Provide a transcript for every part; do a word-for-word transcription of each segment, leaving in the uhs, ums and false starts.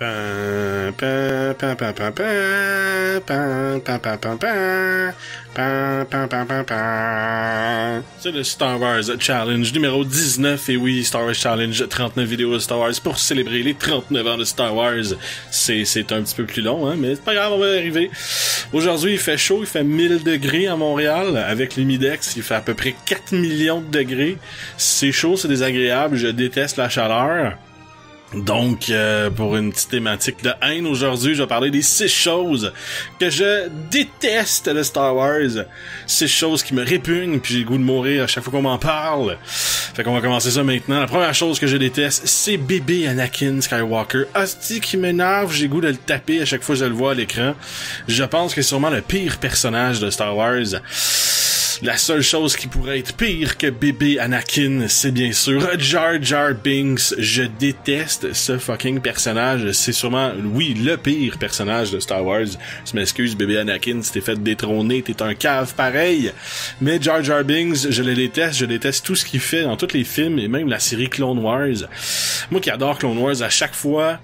C'est le Star Wars Challenge numéro dix-neuf, et oui, Star Wars Challenge, trente-neuf vidéos de Star Wars pour célébrer les trente-neuf ans de Star Wars. C'est un petit peu plus long, hein, mais c'est pas grave, on va y arriver. Aujourd'hui, il fait chaud, il fait mille degrés à Montréal, avec l'humidex, il fait à peu près quatre millions de degrés. C'est chaud, c'est désagréable, je déteste la chaleur. Donc, euh, pour une petite thématique de haine, aujourd'hui, je vais parler des six choses que je déteste de Star Wars. Six choses qui me répugnent, puis j'ai le goût de mourir à chaque fois qu'on m'en parle. Fait qu'on va commencer ça maintenant. La première chose que je déteste, c'est bébé Anakin Skywalker. Hostie qui m'énerve, j'ai le goût de le taper à chaque fois que je le vois à l'écran. Je pense que c'est sûrement le pire personnage de Star Wars. La seule chose qui pourrait être pire que bébé Anakin, c'est bien sûr Jar Jar Binks. Je déteste ce fucking personnage. C'est sûrement, oui, le pire personnage de Star Wars. Je m'excuse, bébé Anakin, si t'es fait détrôner, t'es un cave pareil. Mais Jar Jar Binks, je le déteste. Je déteste tout ce qu'il fait dans tous les films et même la série Clone Wars. Moi qui adore Clone Wars, à chaque fois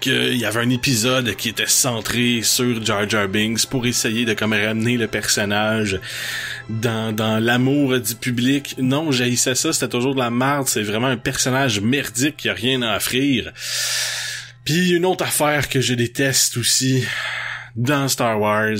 qu'il y avait un épisode qui était centré sur Jar Jar Binks pour essayer de comme ramener le personnage dans, dans l'amour du public. Non, j'haïssais ça, c'était toujours de la merde, c'est vraiment un personnage merdique qui a rien à offrir. Puis une autre affaire que je déteste aussi dans Star Wars,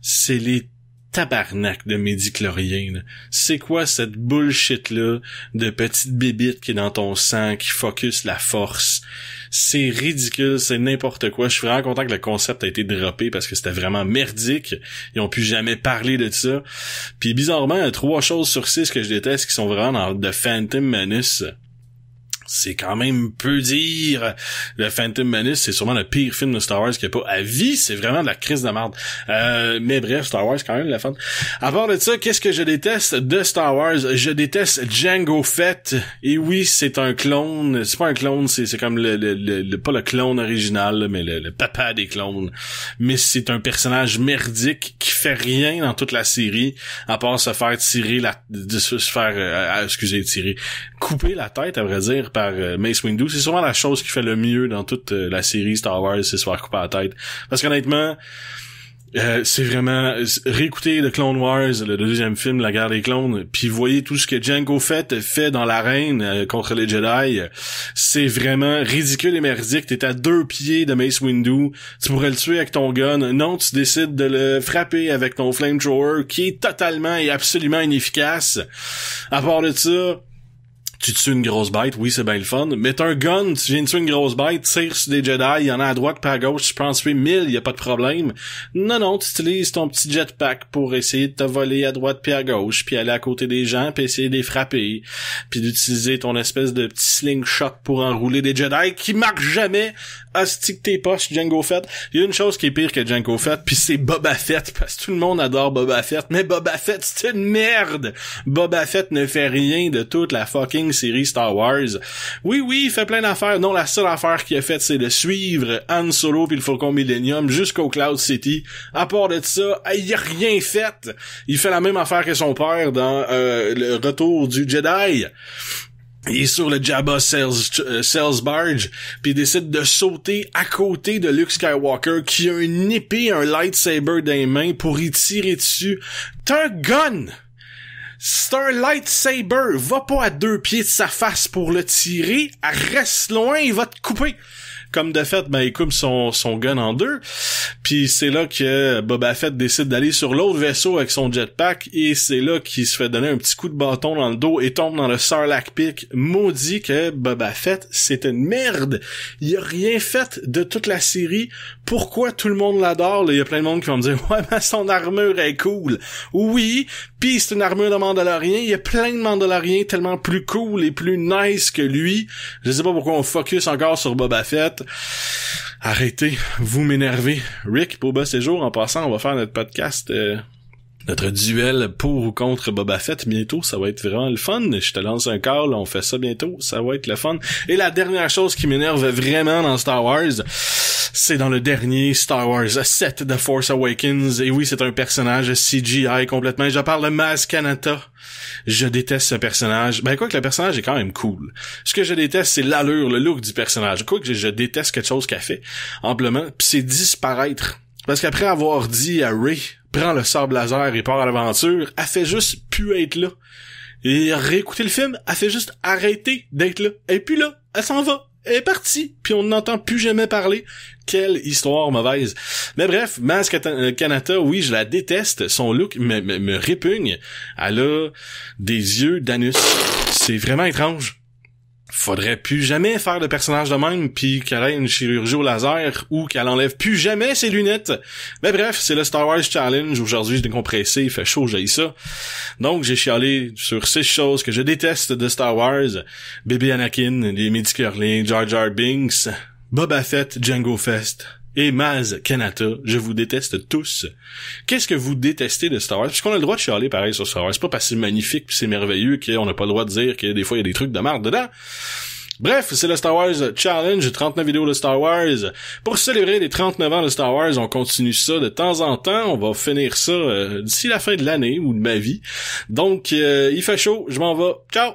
c'est les tabarnak de Midi-chlorien. C'est quoi cette bullshit-là de petite bébite qui est dans ton sang, qui focus la force? C'est ridicule, c'est n'importe quoi. Je suis vraiment content que le concept a été droppé parce que c'était vraiment merdique. Ils ont plus jamais parlé de ça. Puis bizarrement, il y a trois choses sur six que je déteste qui sont vraiment dans The Phantom Menace. C'est quand même peu dire. Le Phantom Menace, c'est sûrement le pire film de Star Wars qu'il n'y a pas à vie. C'est vraiment de la crise de merde. Euh, mais bref, Star Wars, quand même, la fin. À part de ça, qu'est-ce que je déteste de Star Wars? Je déteste Jango Fett. Et oui, c'est un clone. C'est pas un clone, c'est comme le, le, le, le... Pas le clone original, mais le, le papa des clones. Mais c'est un personnage merdique qui fait rien dans toute la série, à part se faire tirer la... Se faire... Euh, excusez, tirer... couper la tête, à vrai dire, par Mace Windu. C'est sûrement la chose qui fait le mieux dans toute la série Star Wars, c'est se faire couper la tête. Parce qu'honnêtement, euh, c'est vraiment... Réécoutez The Clone Wars, le deuxième film, La Guerre des Clones, puis voyez tout ce que Jango Fett fait dans l'arène euh, contre les Jedi. C'est vraiment ridicule et merdique. T'es à deux pieds de Mace Windu. Tu pourrais le tuer avec ton gun. Non, tu décides de le frapper avec ton flamethrower, qui est totalement et absolument inefficace. À part de ça... Tu tues une grosse bête, oui, c'est bien le fun. Mais t'as un gun, tu viens de tuer une grosse bête, tire sur des Jedi, il y en a à droite pas à gauche, tu peux en tuer mille, y a pas de problème. Non, non, tu utilises ton petit jetpack pour essayer de te voler à droite puis à gauche, puis aller à côté des gens, puis essayer de les frapper, puis d'utiliser ton espèce de petit slingshot pour enrouler des Jedi qui marchent jamais. Hostie que tes poches, Jango Fett. Il y a une chose qui est pire que Jango Fett, puis c'est Boba Fett, parce que tout le monde adore Boba Fett, mais Boba Fett, c'est une merde! Boba Fett ne fait rien de toute la fucking série Star Wars. Oui, oui, il fait plein d'affaires. Non, la seule affaire qu'il a faite, c'est de suivre Han Solo puis le Faucon Millennium jusqu'au Cloud City. À part de ça, il a rien fait. Il fait la même affaire que son père dans euh, le Retour du Jedi. Il est sur le Jabba Sales, Sales Barge, puis il décide de sauter à côté de Luke Skywalker qui a une épée et un lightsaber dans les mains pour y tirer dessus. T'as un gun! C'est un lightsaber, va pas à deux pieds de sa face pour le tirer, reste loin, il va te couper. Comme de fait, ben il coupe son, son gun en deux, puis c'est là que Boba Fett décide d'aller sur l'autre vaisseau avec son jetpack, et c'est là qu'il se fait donner un petit coup de bâton dans le dos et tombe dans le Sarlacc Pic. Maudit que Boba Fett, c'est une merde. Il a rien fait de toute la série. Pourquoi tout le monde l'adore? Il y a plein de monde qui vont me dire « Ouais, ben son armure est cool. » Oui, pis c'est une armure de Mandalorien. Il y a plein de Mandaloriens tellement plus cool et plus nice que lui. Je sais pas pourquoi on focus encore sur Boba Fett. Arrêtez, vous m'énervez. Rick, Boba Séjour, en passant, on va faire notre podcast... Euh notre duel pour ou contre Boba Fett bientôt, ça va être vraiment le fun. Je te lance un call, on fait ça bientôt, ça va être le fun. Et la dernière chose qui m'énerve vraiment dans Star Wars, c'est dans le dernier Star Wars sept de Force Awakens. Et oui, c'est un personnage C G I complètement. Je parle de Maz Kanata. Je déteste ce personnage. Ben, quoi que le personnage est quand même cool. Ce que je déteste, c'est l'allure, le look du personnage. Quoi que je déteste quelque chose qu'elle fait, amplement, pis c'est disparaître. Parce qu'après avoir dit à Ray, prends le sabre laser et part à l'aventure, elle fait juste plus être là. Et réécouter le film, elle fait juste arrêter d'être là. Et puis là, elle s'en va. Elle est partie, puis on n'entend plus jamais parler. Quelle histoire mauvaise. Mais bref, Maz Kanata, oui, je la déteste. Son look me, me, me répugne. Elle a des yeux d'anus. C'est vraiment étrange. Faudrait plus jamais faire de personnage de même, puis qu'elle ait une chirurgie au laser ou qu'elle enlève plus jamais ses lunettes. Mais bref, c'est le Star Wars Challenge. Aujourd'hui, je décompressé, il fait chaud, j'ai ça. Donc, j'ai chialé sur six choses que je déteste de Star Wars. Bébé Anakin, les Midi-chlorien, Jar Jar Binks, Boba Fett, Jango Fett et Maz Kanata. Je vous déteste tous. Qu'est-ce que vous détestez de Star Wars? Puisqu'on a le droit de chialer pareil sur Star Wars. C'est pas parce que c'est magnifique pis c'est merveilleux qu'on n'a pas le droit de dire que des fois il y a des trucs de marde dedans. Bref, c'est le Star Wars Challenge, trente-neuf vidéos de Star Wars. Pour célébrer les trente-neuf ans de Star Wars, on continue ça de temps en temps. On va finir ça euh, d'ici la fin de l'année ou de ma vie. Donc, euh, il fait chaud, je m'en vais. Ciao!